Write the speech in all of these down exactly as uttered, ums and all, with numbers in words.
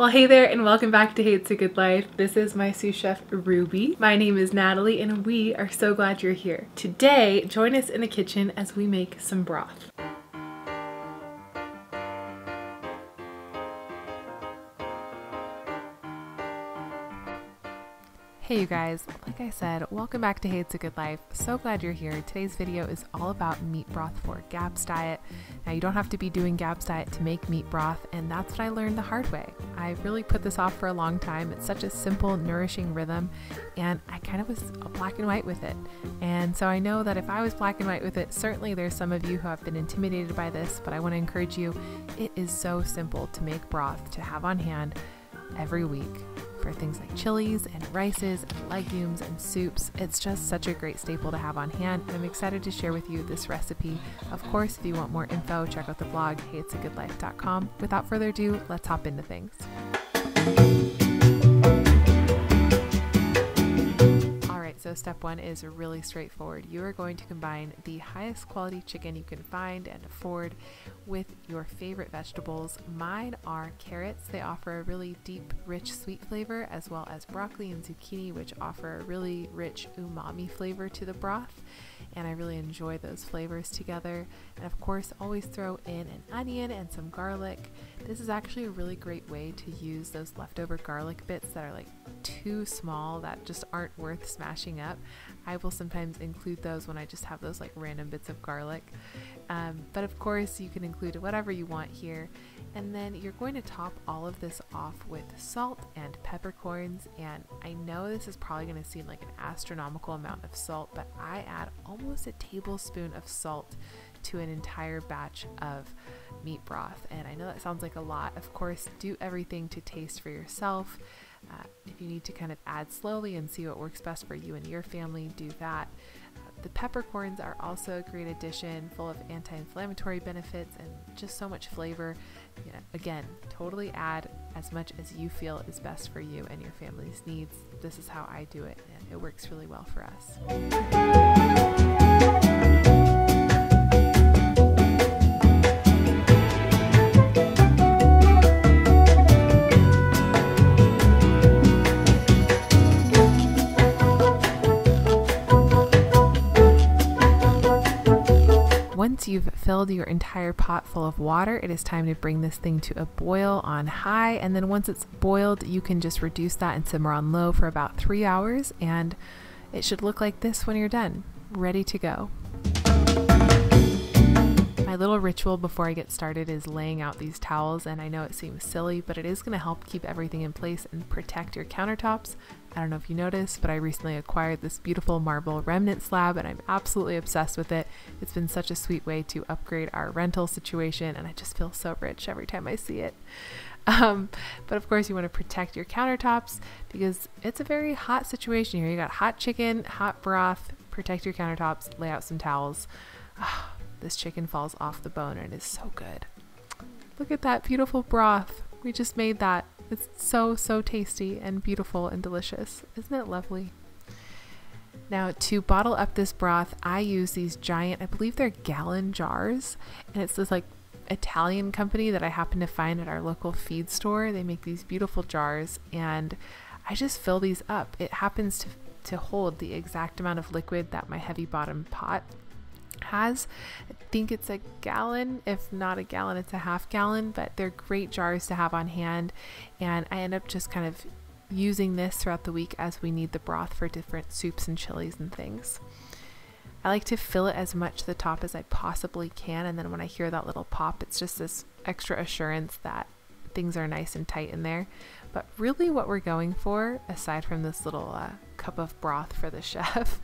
Well, hey there and welcome back to Hey, It's a Good Life. This is my sous chef, Ruby. My name is Natalie and we are so glad you're here. Today, join us in the kitchen as we make some broth. Hey you guys, like I said, welcome back to Hey, It's a Good Life. So glad you're here. Today's video is all about meat broth for GAPS diet. Now you don't have to be doing GAPS diet to make meat broth, and that's what I learned the hard way. I really put this off for a long time. It's such a simple, nourishing rhythm, and I kind of was black and white with it. And so I know that if I was black and white with it, certainly there's some of you who have been intimidated by this, but I want to encourage you, it is so simple to make broth to have on hand every week for things like chilies and rices and legumes and soups. It's just such a great staple to have on hand, and I'm excited to share with you this recipe. Of course, if you want more info, check out the blog, hey it's a good life dot com. Without further ado, let's hop into things. So step one is really straightforward. You are going to combine the highest quality chicken you can find and afford with your favorite vegetables. Mine are carrots. They offer a really deep, rich, sweet flavor, as well as broccoli and zucchini, which offer a really rich umami flavor to the broth. And I really enjoy those flavors together. And of course, always throw in an onion and some garlic. This is actually a really great way to use those leftover garlic bits that are like too small, that just aren't worth smashing up. I will sometimes include those when I just have those like random bits of garlic. Um, but of course you can include whatever you want here. And then you're going to top all of this off with salt and peppercorns. And I know this is probably going to seem like an astronomical amount of salt, but I add almost a tablespoon of salt to an entire batch of meat broth. And I know that sounds like a lot. Of course, do everything to taste for yourself. Uh, if you need to kind of add slowly and see what works best for you and your family, do that. Uh, the peppercorns are also a great addition, full of anti-inflammatory benefits and just so much flavor. You know, again, totally add as much as you feel is best for you and your family's needs. This is how I do it, and it works really well for us. Once you've filled your entire pot full of water, it is time to bring this thing to a boil on high, and then once it's boiled, you can just reduce that and simmer on low for about three hours, and it should look like this when you're done, ready to go. My little ritual before I get started is laying out these towels, and I know it seems silly, but it is going to help keep everything in place and protect your countertops. I don't know if you noticed, but I recently acquired this beautiful marble remnant slab, and I'm absolutely obsessed with it. It's been such a sweet way to upgrade our rental situation, and I just feel so rich every time I see it. Um, but of course you want to protect your countertops because it's a very hot situation here. You got hot chicken, hot broth, protect your countertops, lay out some towels. Oh, this chicken falls off the bone and it is so good. Look at that beautiful broth. We just made that. It's so, so tasty and beautiful and delicious. Isn't it lovely? Now, to bottle up this broth, I use these giant, I believe they're gallon jars. And it's this like Italian company that I happen to find at our local feed store. They make these beautiful jars and I just fill these up. It happens to, to hold the exact amount of liquid that my heavy bottom pot has. I think it's a gallon. If not a gallon, it's a half gallon, but they're great jars to have on hand. And I end up just kind of using this throughout the week as we need the broth for different soups and chilies and things. I like to fill it as much to the top as I possibly can. And then when I hear that little pop, it's just this extra assurance that things are nice and tight in there. But really what we're going for, aside from this little uh, cup of broth for the chef,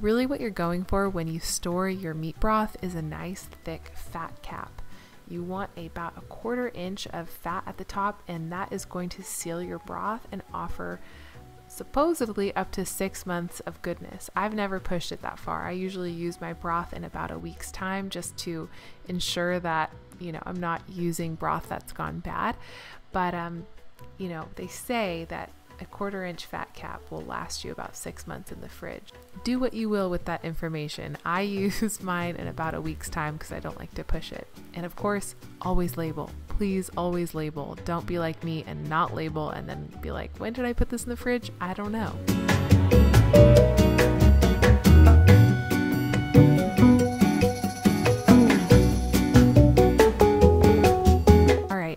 really what you're going for when you store your meat broth is a nice thick fat cap. You want about a quarter inch of fat at the top, and that is going to seal your broth and offer supposedly up to six months of goodness. I've never pushed it that far. I usually use my broth in about a week's time just to ensure that, you know, I'm not using broth that's gone bad. But, um, you know, they say that a quarter inch fat cap will last you about six months in the fridge. Do what you will with that information. I use mine in about a week's time because I don't like to push it. And of course, always label. please always label. Don't be like me and not label and then be like, when did I put this in the fridge? I don't know.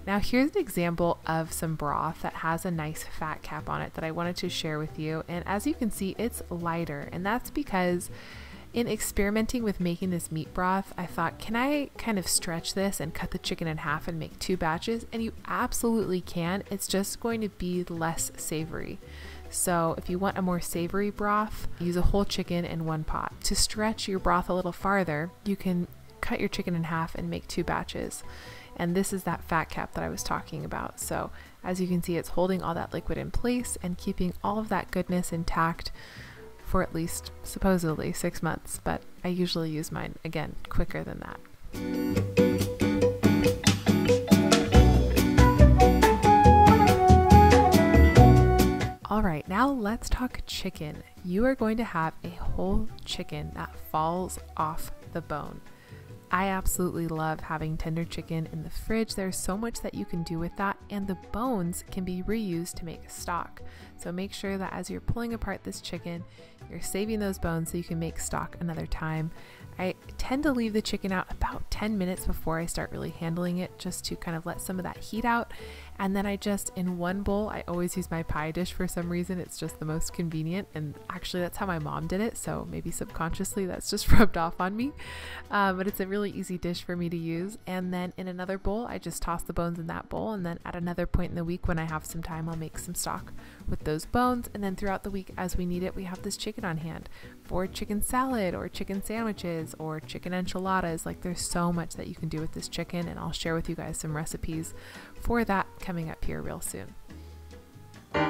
Now here's an example of some broth that has a nice fat cap on it that I wanted to share with you, and as you can see it's lighter, and that's because in experimenting with making this meat broth I thought, can I kind of stretch this and cut the chicken in half and make two batches? And you absolutely can, it's just going to be less savory. So if you want a more savory broth, use a whole chicken in one pot. To stretch your broth a little farther, you can cut your chicken in half and make two batches. And this is that fat cap that I was talking about. So as you can see, it's holding all that liquid in place and keeping all of that goodness intact for at least supposedly six months, but I usually use mine again quicker than that. All right, now let's talk chicken. You are going to have a whole chicken that falls off the bone. I absolutely love having tender chicken in the fridge. There's so much that you can do with that, and the bones can be reused to make stock. So make sure that as you're pulling apart this chicken, you're saving those bones so you can make stock another time. I tend to leave the chicken out about ten minutes before I start really handling it, just to kind of let some of that heat out. And then I just, in one bowl, I always use my pie dish for some reason. It's just the most convenient. And actually that's how my mom did it. So maybe subconsciously that's just rubbed off on me. Uh, but it's a really easy dish for me to use. And then in another bowl, I just toss the bones in that bowl. And then at another point in the week when I have some time, I'll make some stock with those bones. And then throughout the week, as we need it, we have this chicken on hand for chicken salad or chicken sandwiches or chicken enchiladas. Like, there's so much that you can do with this chicken, and I'll share with you guys some recipes for that coming up here real soon. So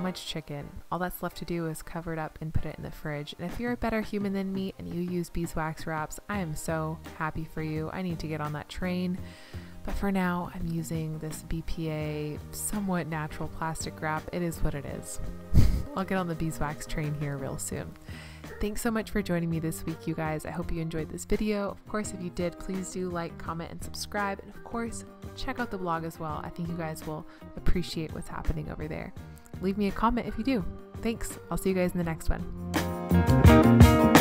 much chicken. All that's left to do is cover it up and put it in the fridge. And if you're a better human than me and you use beeswax wraps, I am so happy for you. I need to get on that train. But for now, I'm using this B P A somewhat natural plastic wrap. It is what it is. I'll get on the beeswax train here real soon. Thanks so much for joining me this week, you guys. I hope you enjoyed this video. Of course, if you did, please do like, comment, and subscribe. And of course, check out the blog as well. I think you guys will appreciate what's happening over there. Leave me a comment if you do. Thanks. I'll see you guys in the next one.